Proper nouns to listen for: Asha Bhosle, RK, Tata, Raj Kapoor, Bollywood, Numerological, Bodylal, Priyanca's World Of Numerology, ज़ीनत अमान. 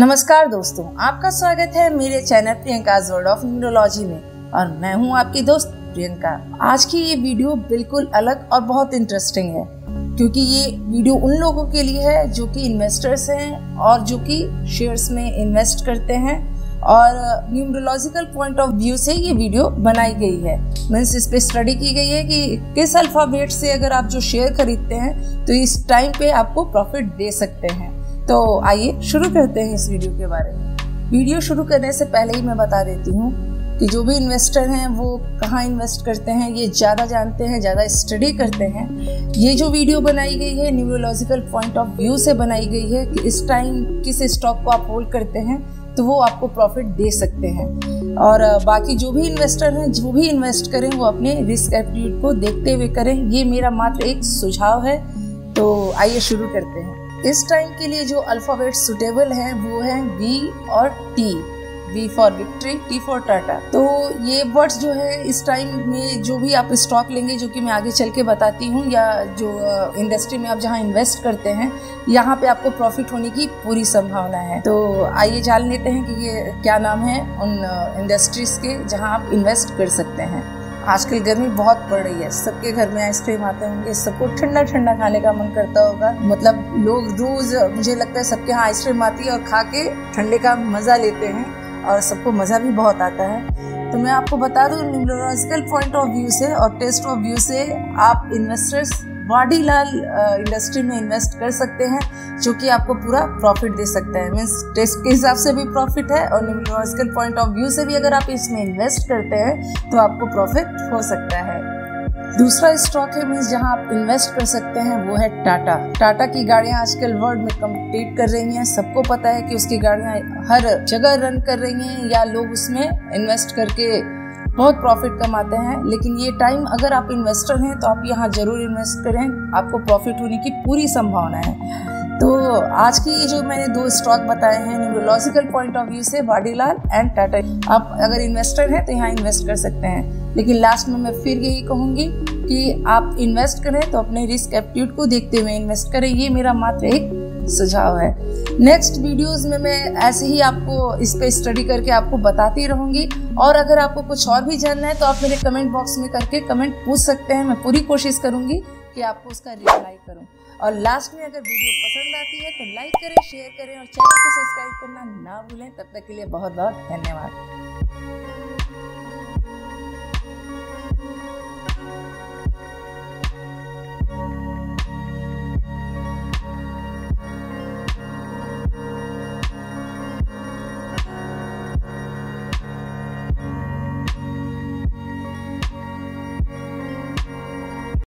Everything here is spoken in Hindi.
नमस्कार दोस्तों, आपका स्वागत है मेरे channel Priyanka's world of numerology में और मैं हूं आपकी दोस्त प्रियंका। आज की ये वीडियो बिल्कुल अलग और बहुत इंटरेस्टिंग है क्योंकि ये वीडियो उन लोगों के लिए है जो कि इन्वेस्टर्स हैं और जो कि शेयर्स में इन्वेस्ट करते हैं और न्यूमरोलॉजिकल पॉइंट ऑफ व्यू से ये वीडियो बनाई गई है। मीन्स इस पे स्टडी की गई है कि किस अल्फाबेट से अगर आप जो शेयर खरीदते हैं तो इस टाइम पे आपको प्रॉफिट दे सकते हैं। तो आइए शुरू करते हैं इस वीडियो के बारे में। वीडियो शुरू करने से पहले ही मैं बता देती हूँ कि जो भी इन्वेस्टर हैं वो कहाँ इन्वेस्ट करते हैं ये ज़्यादा जानते हैं, ज़्यादा स्टडी करते हैं। ये जो वीडियो बनाई गई है न्यूमरोलॉजिकल पॉइंट ऑफ व्यू से बनाई गई है कि इस टाइम किस स्टॉक को आप होल्ड करते हैं तो वो आपको प्रॉफिट दे सकते हैं। और बाकी जो भी इन्वेस्टर हैं जो भी इन्वेस्ट करें वो अपने रिस्क एप्टीट्यूड को देखते हुए करें, ये मेरा मात्र एक सुझाव है। तो आइए शुरू करते हैं। इस टाइम के लिए जो अल्फाबेट सुटेबल हैं वो हैं वी और T. V for victory, T for Tata. तो ये वर्ड्स जो है इस टाइम में जो भी आप स्टॉक लेंगे, जो कि मैं आगे चल के बताती हूँ, या जो इंडस्ट्री में आप जहाँ इन्वेस्ट करते हैं यहाँ पे आपको प्रॉफिट होने की पूरी संभावना है। तो आइए जान लेते हैं कि ये क्या नाम है उन इंडस्ट्रीज के जहाँ आप इन्वेस्ट कर सकते हैं। आजकल गर्मी बहुत पड़ रही है, सबके घर में आइसक्रीम आते होंगे, सबको ठंडा ठंडा खाने का मन करता होगा। मतलब लोग रोज मुझे लगता है सबके यहाँ आइसक्रीम आती है और खा के ठंडे का मज़ा लेते हैं और सबको मज़ा भी बहुत आता है। तो मैं आपको बता दूँ न्यूमरोलॉजिकल पॉइंट ऑफ व्यू से और टेस्ट ऑफ व्यू से आप इन्वेस्टर्स बॉडीलाल इंडस्ट्री में इन्वेस्ट कर सकते हैं जो कि आपको पूरा प्रॉफिट दे सकता है। मीन्स टेस्ट के हिसाब से भी प्रॉफिट है और न्यूमरोलॉजिकल पॉइंट ऑफ व्यू से भी अगर आप इसमें इन्वेस्ट करते हैं तो आपको प्रॉफिट हो सकता है। दूसरा स्टॉक है मीन्स जहां आप इन्वेस्ट कर सकते हैं वो है टाटा। टाटा की गाड़ियां आजकल वर्ल्ड में कम्पीट कर रही हैं, सबको पता है कि उसकी गाड़ियां हर जगह रन कर रही हैं या लोग उसमें इन्वेस्ट करके बहुत प्रॉफिट कमाते हैं। लेकिन ये टाइम अगर आप इन्वेस्टर हैं तो आप यहाँ जरूर इन्वेस्ट करें, आपको प्रॉफिट होने की पूरी संभावना है। तो आज की ये जो मैंने दो स्टॉक बताए हैं न्यूमरोलॉजिकल पॉइंट ऑफ व्यू से बॉडीलाल एंड टाटा, आप अगर इन्वेस्टर हैं तो यहाँ इन्वेस्ट कर सकते हैं। लेकिन लास्ट में मैं फिर यही कहूँगी कि आप इन्वेस्ट करें तो अपने रिस्क एप्टीट्यूड को देखते हुए इन्वेस्ट करें, ये मेरा मात्र एक सुझाव है। नेक्स्ट वीडियोस में मैं ऐसे ही आपको इस पे स्टडी करके आपको बताती रहूँगी। और अगर आपको कुछ और भी जानना है तो आप मेरे कमेंट बॉक्स में करके कमेंट पूछ सकते हैं, मैं पूरी कोशिश करूँगी कि आपको उसका रिप्लाई करूँ। और लास्ट में अगर वीडियो पसंद आती है तो लाइक करें, शेयर करें और चैनल को सब्सक्राइब करना ना भूलें। तब तक के लिए बहुत बहुत धन्यवाद।